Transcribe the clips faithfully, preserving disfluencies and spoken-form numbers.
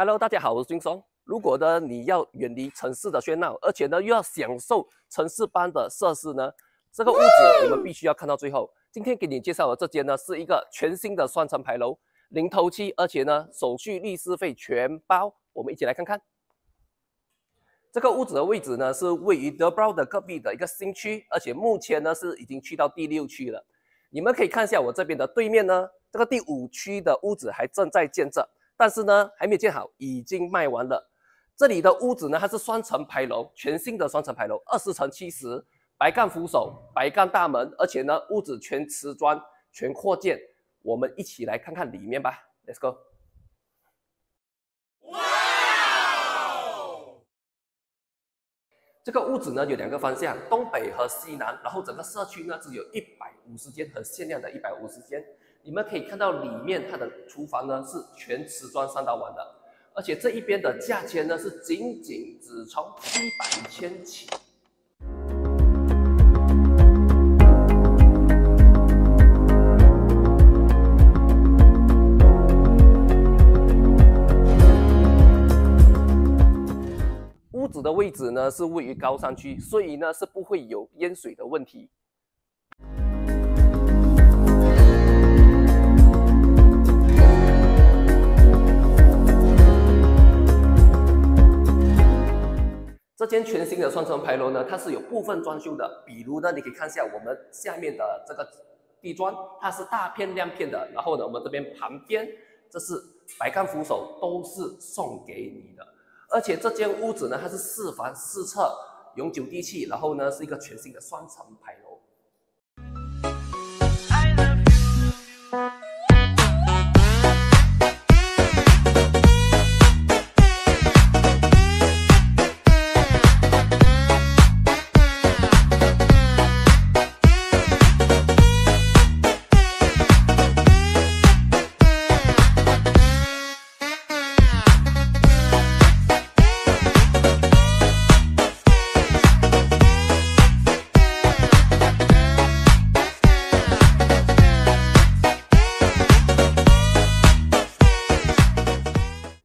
Hello， 大家好，我是俊松。如果呢你要远离城市的喧闹，而且呢又要享受城市般的设施呢，这个屋子我们必须要看到最后。今天给你介绍的这间呢是一个全新的双层牌楼，零头期，而且呢手续律师费全包。我们一起来看看。 这个屋子的位置呢，是位于德保的隔壁的一个新区，而且目前呢是已经去到第六区了。你们可以看一下我这边的对面呢，这个第五区的屋子还正在建着，但是呢还没有建好，已经卖完了。这里的屋子呢，它是双层牌楼，全新的双层牌楼，二十乘七十，白干扶手，白干大门，而且呢屋子全瓷砖，全扩建。我们一起来看看里面吧 ，Let's go。 这个屋子呢有两个方向，东北和西南，然后整个社区呢只有一百五十间，很限量的一百五十间。你们可以看到里面它的厨房呢是全瓷砖三道碗的，而且这一边的价钱呢是仅仅只从七百千起。屋子的位置呢是位于高山区，所以呢是不会有淹水的问题。这间全新的双层牌楼呢，它是有部分装修的，比如呢你可以看一下我们下面的这个地砖，它是大片亮片的，然后呢我们这边旁边这是白干扶手，都是送给你的。 而且这间屋子呢，它是四房四侧，永久地契，然后呢是一个全新的双层牌楼。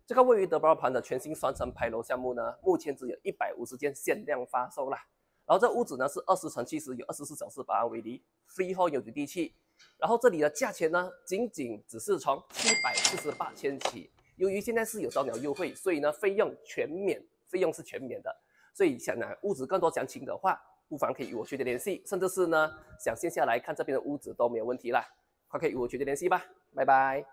这个位于德保盘的全新双层牌楼项目呢，目前只有一百五十间限量发售啦。然后这屋子呢是二十乘七十，有二十四小时保安为例 ，freehold 有地契。然后这里的价钱呢，仅仅只是从七百四十八千起。由于现在是有早鸟优惠，所以呢费用全免，费用是全免的。所以想拿屋子更多详情的话，不妨可以与我取得联系，甚至是呢想线下来看这边的屋子都没有问题啦。快可以与我取得联系吧，拜拜。